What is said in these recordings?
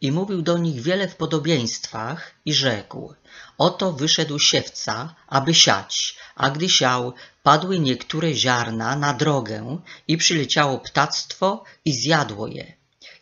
I mówił do nich wiele w podobieństwach i rzekł: Oto wyszedł siewca, aby siać, a gdy siał, padły niektóre ziarna na drogę i przyleciało ptactwo i zjadło je.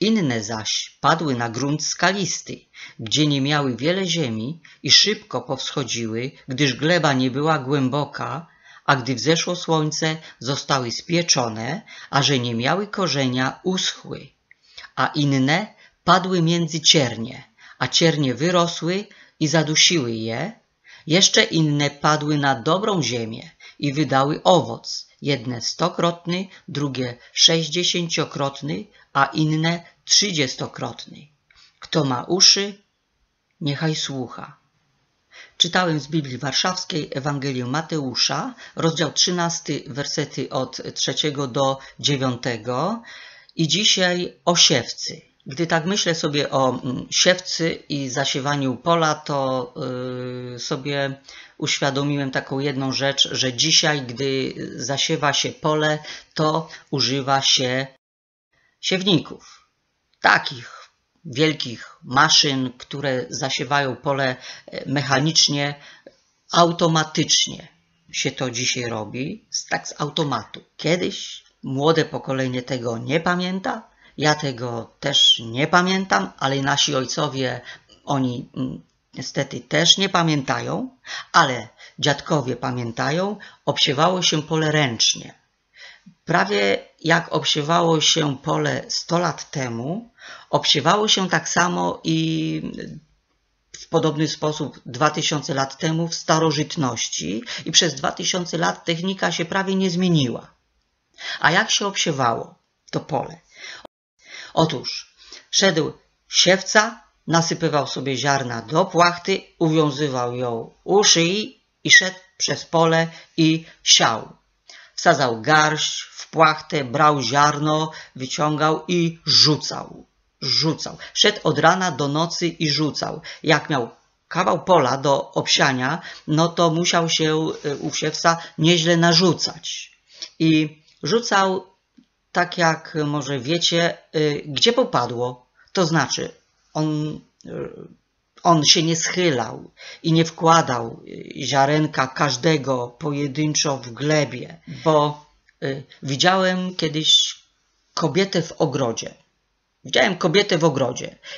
Inne zaś padły na grunt skalisty, gdzie nie miały wiele ziemi i szybko powschodziły, gdyż gleba nie była głęboka, a gdy wzeszło słońce, zostały spieczone, a że nie miały korzenia, uschły. A inne padły między ciernie, a ciernie wyrosły i zadusiły je. Jeszcze inne padły na dobrą ziemię i wydały owoc, jedne 100-krotny, drugie 60-krotny, a inne 30-krotny. Kto ma uszy, niechaj słucha. Czytałem z Biblii Warszawskiej Ewangelię Mateusza, rozdział 13, wersety od 3 do 9 i dzisiaj o siewcy. Gdy tak myślę sobie o siewcy i zasiewaniu pola, to sobie uświadomiłem taką jedną rzecz, że dzisiaj, gdy zasiewa się pole, to używa się siewników, takich wielkich maszyn, które zasiewają pole mechanicznie, automatycznie się to dzisiaj robi, tak z automatu. Kiedyś młode pokolenie tego nie pamięta, ja tego też nie pamiętam, ale nasi ojcowie, oni niestety też nie pamiętają, ale dziadkowie pamiętają, obsiewało się pole ręcznie. Prawie jak obsiewało się pole 100 lat temu, obsiewało się tak samo i w podobny sposób 2000 lat temu w starożytności i przez 2000 lat technika się prawie nie zmieniła. A jak się obsiewało to pole? Otóż szedł siewca, nasypywał sobie ziarna do płachty, uwiązywał ją u szyi i szedł przez pole i siał. Wsadzał garść w płachtę, brał ziarno, wyciągał i rzucał. Szedł od rana do nocy i rzucał. Jak miał kawał pola do obsiania, no to musiał się u siewca nieźle narzucać. I rzucał, tak jak może wiecie, gdzie popadło. To znaczy, on się nie schylał i nie wkładał ziarenka każdego pojedynczo w glebie, bo widziałem kiedyś kobietę w ogrodzie.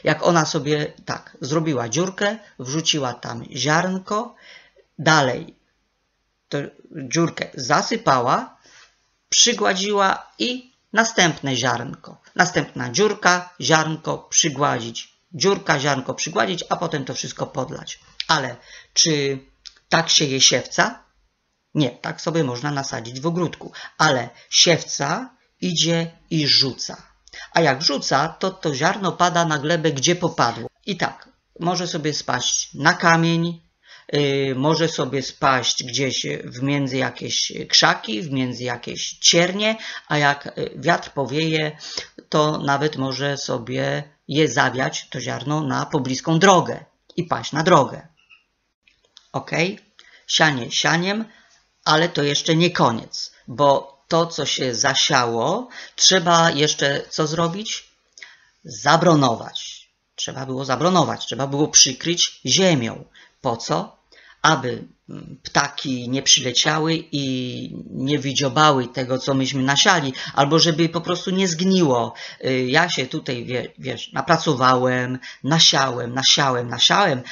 Jak ona sobie tak zrobiła dziurkę, wrzuciła tam ziarnko, dalej tę dziurkę zasypała, przygładziła i następne ziarnko. Następna dziurka, ziarnko przygładzić. Dziurka, ziarnko przygładzić, a potem to wszystko podlać. Ale czy tak sieje siewca? Nie, tak sobie można nasadzić w ogródku. Ale siewca idzie i rzuca. A jak rzuca, to ziarno pada na glebę, gdzie popadło. I tak, może sobie spaść na kamień, może sobie spaść gdzieś między jakieś krzaki, między jakieś ciernie, a jak wiatr powieje, to nawet może sobie je zawiać, to ziarno, na pobliską drogę i paść na drogę. Ok, sianie sianiem, ale to jeszcze nie koniec, bo to, co się zasiało, trzeba jeszcze co zrobić? Zabronować. Trzeba było zabronować, trzeba było przykryć ziemią. Po co? Aby ptaki nie przyleciały i nie wydziobały tego, co myśmy nasiali, albo żeby po prostu nie zgniło. Ja się tutaj, wiesz, napracowałem, nasiałem,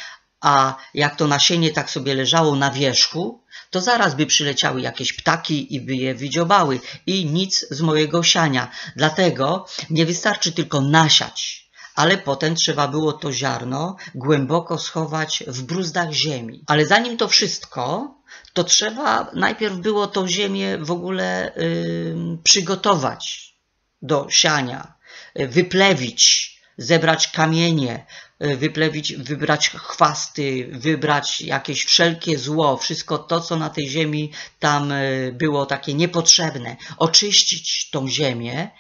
a jak to nasienie tak sobie leżało na wierzchu, to zaraz by przyleciały jakieś ptaki i by je wydziobały i nic z mojego siania. Dlatego nie wystarczy tylko nasiać, ale potem trzeba było to ziarno głęboko schować w bruzdach ziemi. Ale zanim to wszystko, to trzeba najpierw było tą ziemię w ogóle przygotować do siania, wyplewić, zebrać kamienie, wybrać chwasty, wybrać jakieś wszelkie zło, wszystko to, co na tej ziemi tam było takie niepotrzebne, oczyścić tą ziemię,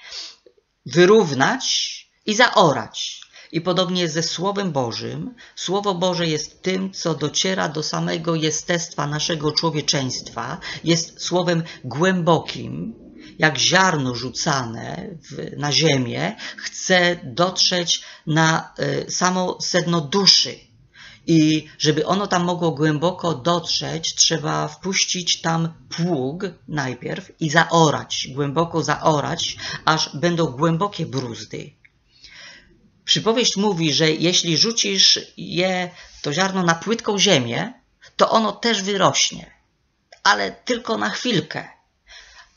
wyrównać i zaorać. I podobnie ze Słowem Bożym. Słowo Boże jest tym, co dociera do samego jestestwa naszego człowieczeństwa, jest słowem głębokim jak ziarno rzucane na ziemię, chce dotrzeć na samo sedno duszy. I żeby ono tam mogło głęboko dotrzeć, trzeba wpuścić tam pług najpierw i zaorać, głęboko zaorać, aż będą głębokie bruzdy. Przypowieść mówi, że jeśli rzucisz to ziarno na płytką ziemię, to ono też wyrośnie, ale tylko na chwilkę.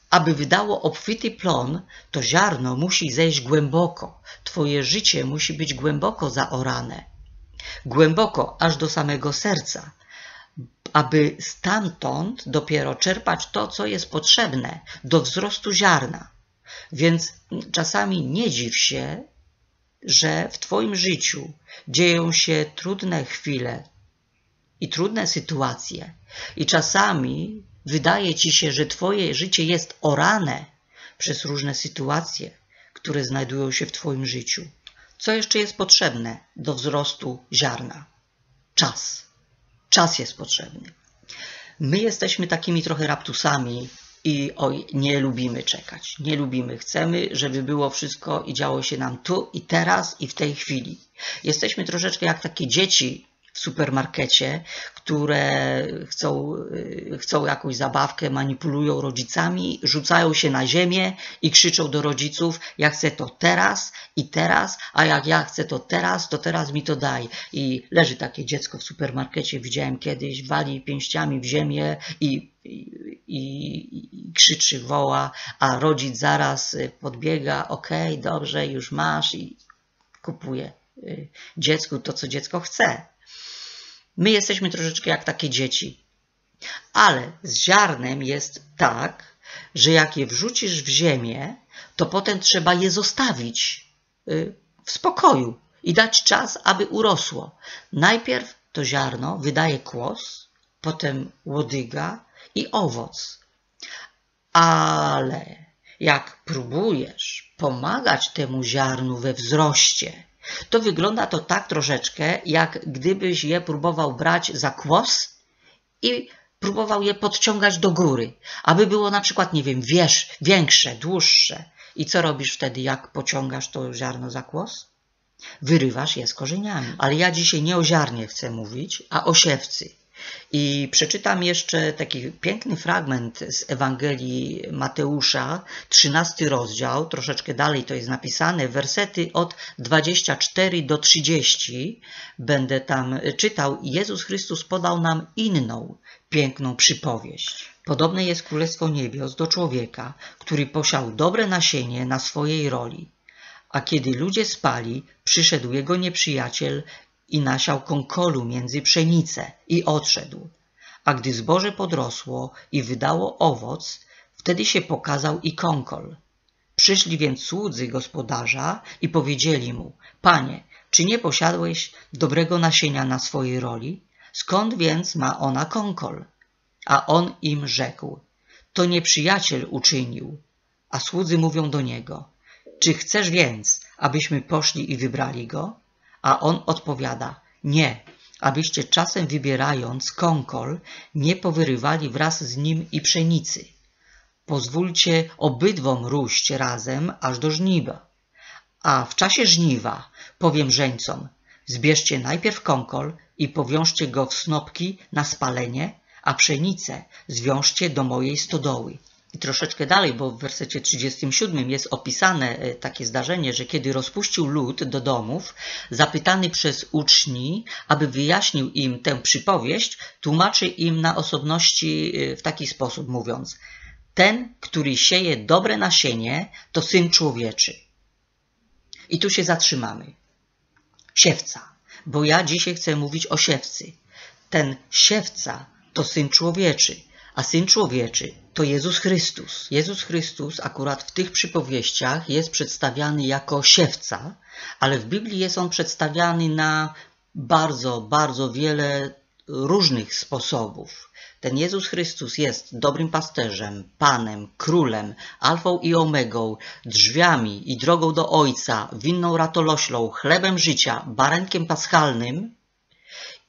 Aby wydało obfity plon, to ziarno musi zejść głęboko. Twoje życie musi być głęboko zaorane. Głęboko, aż do samego serca, aby stamtąd dopiero czerpać to, co jest potrzebne do wzrostu ziarna. Więc czasami nie dziw się, że w twoim życiu dzieją się trudne chwile i trudne sytuacje. I czasami wydaje ci się, że twoje życie jest orane przez różne sytuacje, które znajdują się w twoim życiu. Co jeszcze jest potrzebne do wzrostu ziarna? Czas. Czas jest potrzebny. My jesteśmy takimi trochę raptusami i nie lubimy czekać. Nie lubimy. Chcemy, żeby było wszystko i działo się nam tu i teraz i w tej chwili. Jesteśmy troszeczkę jak takie dzieci w supermarkecie, które chcą jakąś zabawkę, manipulują rodzicami, rzucają się na ziemię i krzyczą do rodziców: ja chcę to teraz i teraz, a jak ja chcę to teraz mi to daj. I leży takie dziecko w supermarkecie, widziałem kiedyś, wali pięściami w ziemię i krzyczy, woła, a rodzic zaraz podbiega: okej, dobrze, już masz, i kupuje dziecku to, co dziecko chce. My jesteśmy troszeczkę jak takie dzieci, ale z ziarnem jest tak, że jak je wrzucisz w ziemię, to potem trzeba je zostawić w spokoju i dać czas, aby urosło. Najpierw to ziarno wydaje kłos, potem łodyga i owoc. Ale jak próbujesz pomagać temu ziarnu we wzroście, to wygląda to tak troszeczkę, jak gdybyś je próbował brać za kłos i próbował je podciągać do góry, aby było na przykład, nie wiem, większe, dłuższe. I co robisz wtedy, jak pociągasz to ziarno za kłos? Wyrywasz je z korzeniami. Ale ja dzisiaj nie o ziarnie chcę mówić, a o siewcy. I przeczytam jeszcze taki piękny fragment z Ewangelii Mateusza, 13 rozdział, troszeczkę dalej to jest napisane, wersety od 24 do 30 będę tam czytał. Jezus Chrystus podał nam inną piękną przypowieść. Podobne jest Królestwo Niebios do człowieka, który posiał dobre nasienie na swojej roli, a kiedy ludzie spali, przyszedł jego nieprzyjaciel i nasiał kąkolu między pszenicę i odszedł. A gdy zboże podrosło i wydało owoc, wtedy się pokazał i kąkol. Przyszli więc słudzy gospodarza i powiedzieli mu: Panie, czy nie posiadłeś dobrego nasienia na swojej roli? Skąd więc ma ona kąkol? A on im rzekł: To nieprzyjaciel uczynił. A słudzy mówią do niego: Czy chcesz więc, abyśmy poszli i wybrali go? A on odpowiada: nie, abyście czasem wybierając kąkol, nie powyrywali wraz z nim i pszenicy. Pozwólcie obydwom róść razem aż do żniwa. A w czasie żniwa powiem żeńcom: zbierzcie najpierw kąkol i powiążcie go w snopki na spalenie, a pszenicę zwiążcie do mojej stodoły. I troszeczkę dalej, bo w wersecie 37 jest opisane takie zdarzenie, że kiedy rozpuścił lud do domów, zapytany przez uczni, aby wyjaśnił im tę przypowieść, tłumaczy im na osobności w taki sposób, mówiąc: ten, który sieje dobre nasienie, to Syn Człowieczy. I tu się zatrzymamy. Siewca, bo ja dzisiaj chcę mówić o siewcy. Ten siewca to Syn Człowieczy, a Syn Człowieczy to Jezus Chrystus. Jezus Chrystus akurat w tych przypowieściach jest przedstawiany jako siewca, ale w Biblii jest on przedstawiany na bardzo, bardzo wiele różnych sposobów. Ten Jezus Chrystus jest dobrym pasterzem, Panem, Królem, Alfą i Omegą, drzwiami i drogą do Ojca, winną ratoloślą, chlebem życia, barankiem paschalnym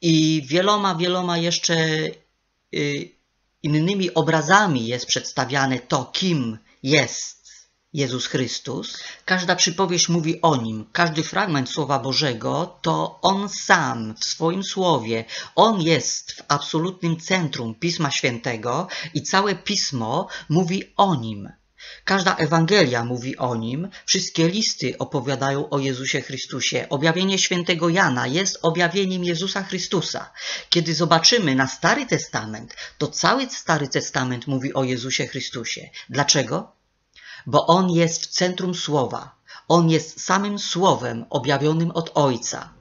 i wieloma, wieloma jeszcze innymi obrazami jest przedstawiane to, kim jest Jezus Chrystus. Każda przypowieść mówi o Nim. Każdy fragment Słowa Bożego to On sam w swoim Słowie. On jest w absolutnym centrum Pisma Świętego i całe Pismo mówi o Nim. Każda Ewangelia mówi o Nim, wszystkie listy opowiadają o Jezusie Chrystusie. Objawienie świętego Jana jest objawieniem Jezusa Chrystusa. Kiedy zobaczymy na Stary Testament, to cały Stary Testament mówi o Jezusie Chrystusie. Dlaczego? Bo On jest w centrum Słowa. On jest samym Słowem objawionym od Ojca.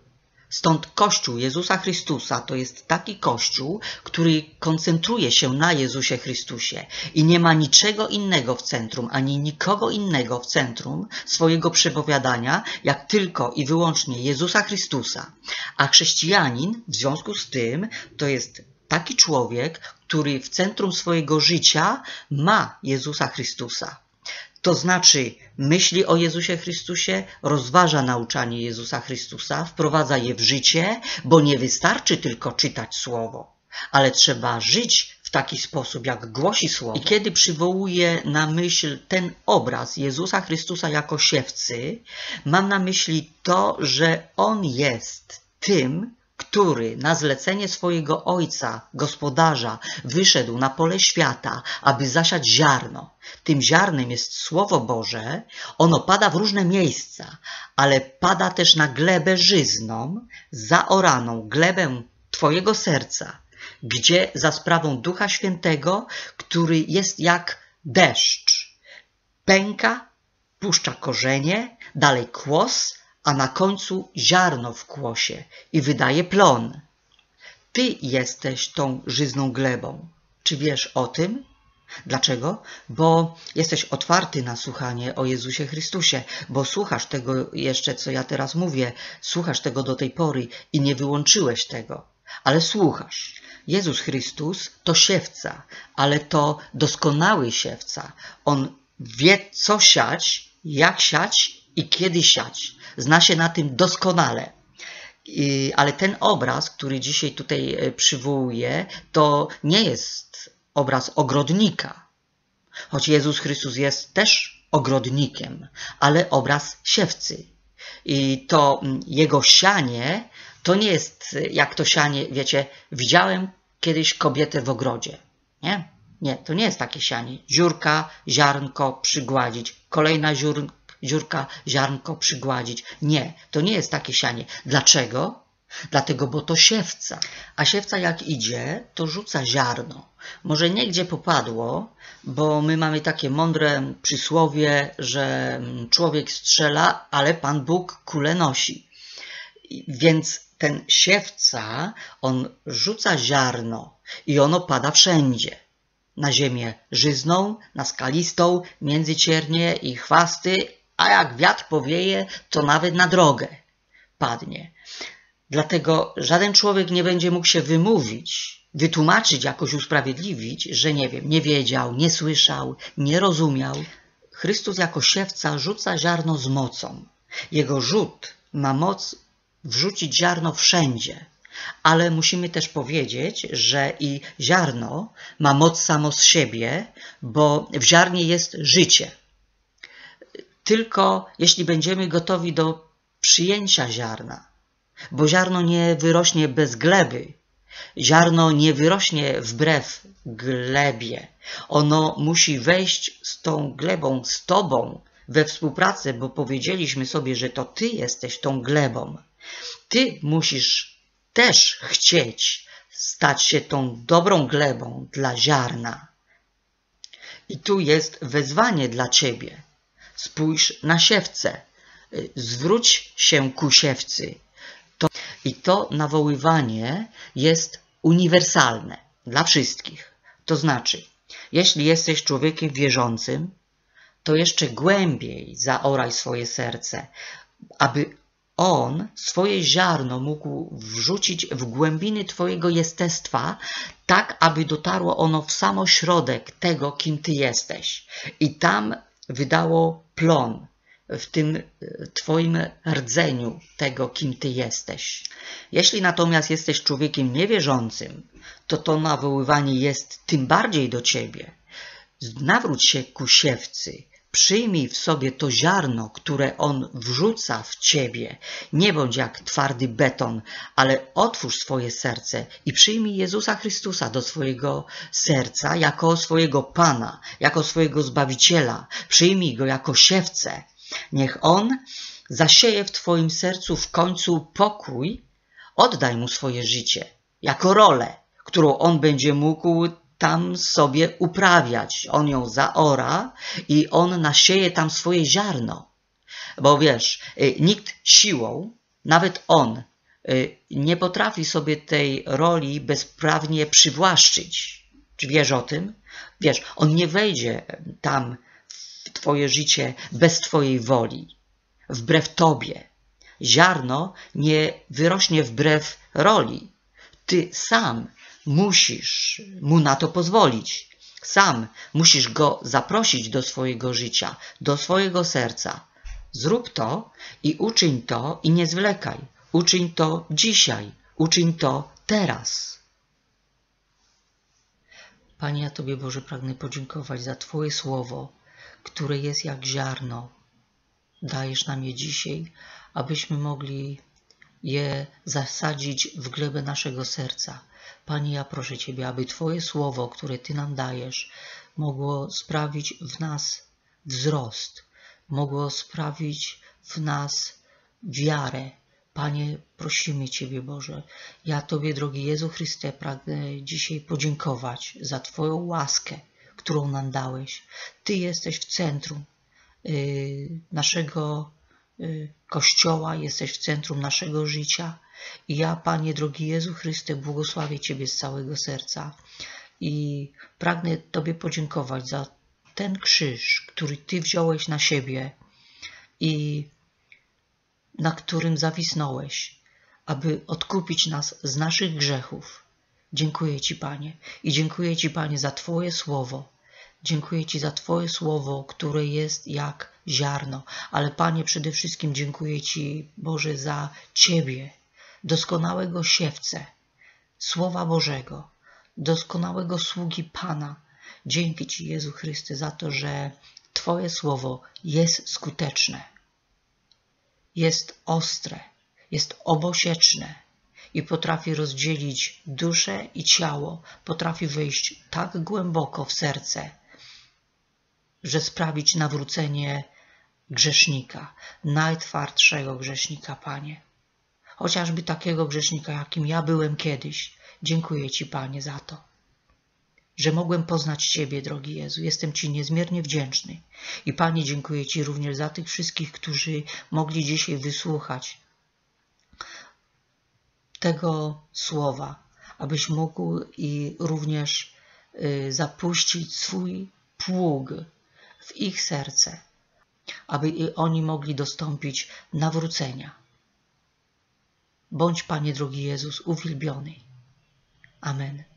Stąd Kościół Jezusa Chrystusa to jest taki Kościół, który koncentruje się na Jezusie Chrystusie i nie ma niczego innego w centrum, ani nikogo innego w centrum swojego przepowiadania, jak tylko i wyłącznie Jezusa Chrystusa. A chrześcijanin w związku z tym to jest taki człowiek, który w centrum swojego życia ma Jezusa Chrystusa. To znaczy myśli o Jezusie Chrystusie, rozważa nauczanie Jezusa Chrystusa, wprowadza je w życie, bo nie wystarczy tylko czytać Słowo, ale trzeba żyć w taki sposób, jak głosi Słowo. I kiedy przywołuję na myśl ten obraz Jezusa Chrystusa jako siewcy, mam na myśli to, że On jest tym, który na zlecenie swojego Ojca, Gospodarza, wyszedł na pole świata, aby zasiać ziarno. Tym ziarnem jest Słowo Boże, ono pada w różne miejsca, ale pada też na glebę żyzną, zaoraną glebę Twojego serca, gdzie za sprawą Ducha Świętego, który jest jak deszcz, pęka, puszcza korzenie, dalej kłos, a na końcu ziarno w kłosie i wydaje plon. Ty jesteś tą żyzną glebą. Czy wiesz o tym? Dlaczego? Bo jesteś otwarty na słuchanie o Jezusie Chrystusie, bo słuchasz tego jeszcze, co ja teraz mówię, słuchasz tego do tej pory i nie wyłączyłeś tego, ale słuchasz. Jezus Chrystus to siewca, ale to doskonały siewca. On wie, co siać, jak siać i kiedy siać. Zna się na tym doskonale. Ale ten obraz, który dzisiaj tutaj przywołuję, to nie jest obraz ogrodnika. Choć Jezus Chrystus jest też ogrodnikiem, ale obraz siewcy. I to Jego sianie, to nie jest jak to sianie, wiecie, widziałem kiedyś kobietę w ogrodzie. Nie, nie, to nie jest takie sianie. Dziurka, ziarnko, przygładzić. Kolejna dziurka, ziarnko przygładzić. Nie, to nie jest takie sianie. Dlaczego? Dlatego, bo to siewca. A siewca jak idzie, to rzuca ziarno. Może nie gdzie popadło, bo my mamy takie mądre przysłowie, że człowiek strzela, ale Pan Bóg kulę nosi. Więc ten siewca, on rzuca ziarno i ono pada wszędzie. Na ziemię żyzną, na skalistą, między ciernie i chwasty, a jak wiatr powieje, to nawet na drogę padnie. Dlatego żaden człowiek nie będzie mógł się wymówić, wytłumaczyć, jakoś usprawiedliwić, że nie wiem, nie wiedział, nie słyszał, nie rozumiał. Chrystus jako siewca rzuca ziarno z mocą. Jego rzut ma moc wrzucić ziarno wszędzie. Ale musimy też powiedzieć, że i ziarno ma moc samo z siebie, bo w ziarnie jest życie. Tylko jeśli będziemy gotowi do przyjęcia ziarna, bo ziarno nie wyrośnie bez gleby, ziarno nie wyrośnie wbrew glebie. Ono musi wejść z tą glebą, z Tobą we współpracę, bo powiedzieliśmy sobie, że to Ty jesteś tą glebą. Ty musisz też chcieć stać się tą dobrą glebą dla ziarna. I tu jest wezwanie dla Ciebie. Spójrz na siewcę, zwróć się ku siewcy. I to nawoływanie jest uniwersalne dla wszystkich. To znaczy, jeśli jesteś człowiekiem wierzącym, to jeszcze głębiej zaoraj swoje serce, aby On swoje ziarno mógł wrzucić w głębiny Twojego jestestwa, tak aby dotarło ono w sam środek tego, kim Ty jesteś. I tam wydało plon w tym Twoim rdzeniu tego, kim Ty jesteś. Jeśli natomiast jesteś człowiekiem niewierzącym, to nawoływanie jest tym bardziej do Ciebie. Nawróć się ku siewcy, przyjmij w sobie to ziarno, które on wrzuca w ciebie. Nie bądź jak twardy beton, ale otwórz swoje serce i przyjmij Jezusa Chrystusa do swojego serca jako swojego Pana, jako swojego Zbawiciela. Przyjmij Go jako siewcę. Niech On zasieje w twoim sercu w końcu pokój. Oddaj Mu swoje życie jako rolę, którą On będzie mógł tam sobie uprawiać. On ją zaora i on nasieje tam swoje ziarno. Bo wiesz, nikt siłą, nawet on, nie potrafi sobie tej roli bezprawnie przywłaszczyć. Czy wiesz o tym? Wiesz, on nie wejdzie tam w twoje życie bez twojej woli, wbrew tobie. Ziarno nie wyrośnie wbrew roli. Ty sam musisz mu na to pozwolić. Sam musisz go zaprosić do swojego życia, do swojego serca. Zrób to i uczyń to i nie zwlekaj. Uczyń to dzisiaj. Uczyń to teraz. Panie, ja Tobie, Boże, pragnę podziękować za Twoje słowo, które jest jak ziarno. Dajesz nam je dzisiaj, abyśmy mogli je zasadzić w glebę naszego serca. Panie, ja proszę Ciebie, aby Twoje słowo, które Ty nam dajesz, mogło sprawić w nas wzrost, mogło sprawić w nas wiarę. Panie, prosimy Ciebie, Boże. Ja Tobie, drogi Jezu Chryste, pragnę dzisiaj podziękować za Twoją łaskę, którą nam dałeś. Ty jesteś w centrum naszego Kościoła, jesteś w centrum naszego życia. I ja, Panie, drogi Jezu Chryste, błogosławię Ciebie z całego serca i pragnę Tobie podziękować za ten krzyż, który Ty wziąłeś na siebie i na którym zawisnąłeś, aby odkupić nas z naszych grzechów. Dziękuję Ci, Panie, i dziękuję Ci, Panie, za Twoje słowo. Dziękuję Ci za Twoje słowo, które jest jak ziarno, ale, Panie, przede wszystkim dziękuję Ci, Boże, za Ciebie, doskonałego siewcę, Słowa Bożego, doskonałego sługi Pana. Dzięki Ci, Jezu Chryste, za to, że Twoje słowo jest skuteczne, jest ostre, jest obosieczne i potrafi rozdzielić duszę i ciało, potrafi wejść tak głęboko w serce, że sprawić nawrócenie grzesznika, najtwardszego grzesznika, Panie. Chociażby takiego grzesznika, jakim ja byłem kiedyś. Dziękuję Ci, Panie, za to, że mogłem poznać Ciebie, drogi Jezu. Jestem Ci niezmiernie wdzięczny. I, Panie, dziękuję Ci również za tych wszystkich, którzy mogli dzisiaj wysłuchać tego słowa, abyś mógł i również zapuścić swój pług w ich serce, aby i oni mogli dostąpić nawrócenia. Bądź, Panie, drogi Jezus, uwielbiony. Amen.